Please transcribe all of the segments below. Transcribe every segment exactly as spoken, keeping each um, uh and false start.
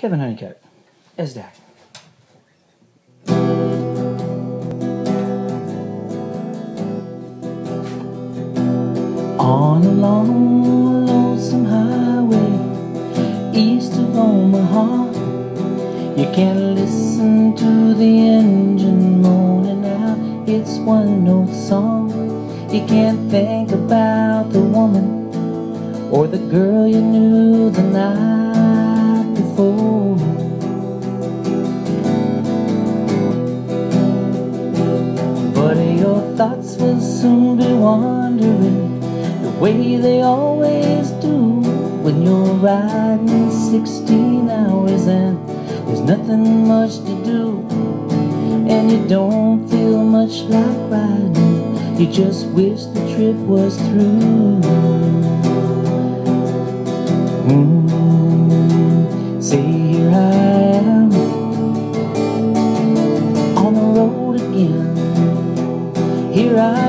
Kevin Honeycutt, ESSDACK. On a long, lonesome highway, east of Omaha, you can listen to the engine moaning out its one-note song. You can't think about the woman or the girl you knew the night before. But your thoughts will soon be wandering the way they always do when you're riding sixteen hours and there's nothing much to do, and you don't feel much like riding. You just wish the trip was through. Mm-hmm. Say here I am on the road again. Here I am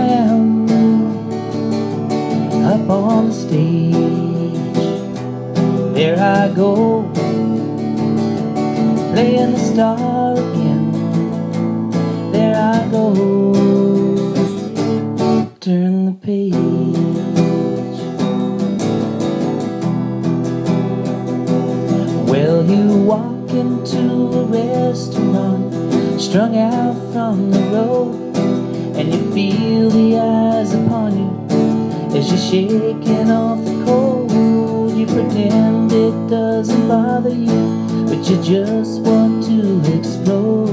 up on the stage. There I go, playing the star again. There I go. Turn the page. Well, you walk into a restaurant, strung out from the road, and you feel the eyes upon you as you're shaking off the cold. You pretend it doesn't bother you, but you just want to explode.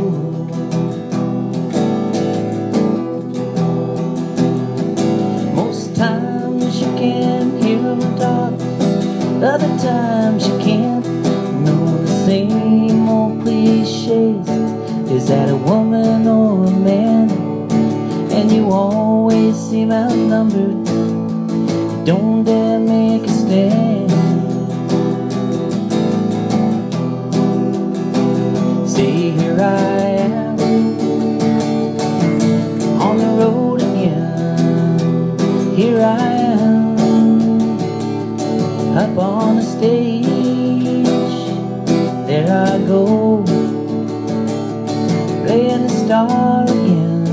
Most times you can hear them talk, other times you can't. No, the same old cliches, is that a woman or a man? And you always seem outnumbered, you don't dare make a stand. Say here I am on the road again. Here I am up on the stage. There I go, playing the star again.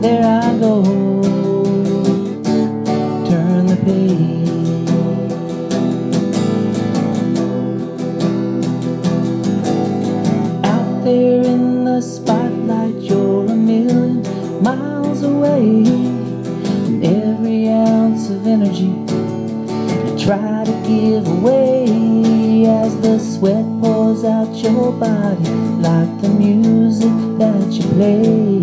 There I go. Turn the page. There in the spotlight, you're a million miles away, and every ounce of energy you try to give away as the sweat pours out your body like the music that you play.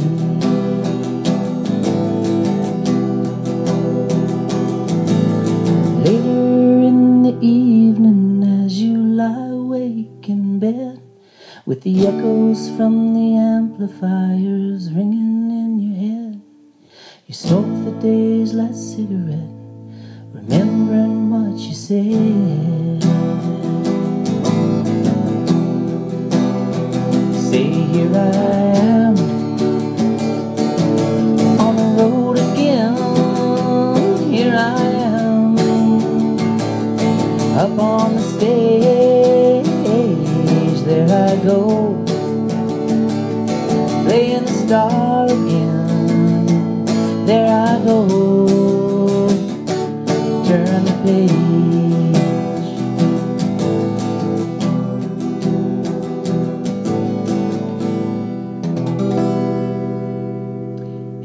Later in the evening, as you lie awake in bed, with the echoes from the amplifiers ringing in your head, you smoke the day's last cigarette, remembering what you said. Say here I am on the road again. Here I am up on the stage. There I go, playing the star again. There I go, turn the page.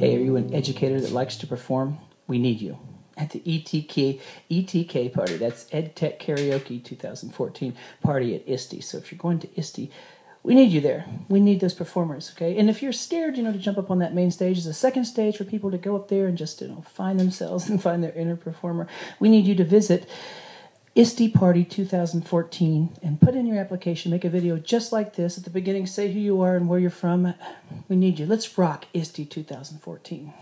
Hey, are you an educator that likes to perform? We need you at the E T K E T K party. That's EdTech Karaoke twenty fourteen party at ISTE. So if you're going to ISTE, we need you there. We need those performers, okay? And if you're scared, you know, to jump up on that main stage, there's a second stage for people to go up there and just, you know, find themselves and find their inner performer. We need you to visit ISTE Party twenty fourteen and put in your application. Make a video just like this at the beginning. Say who you are and where you're from. We need you. Let's rock ISTE twenty fourteen.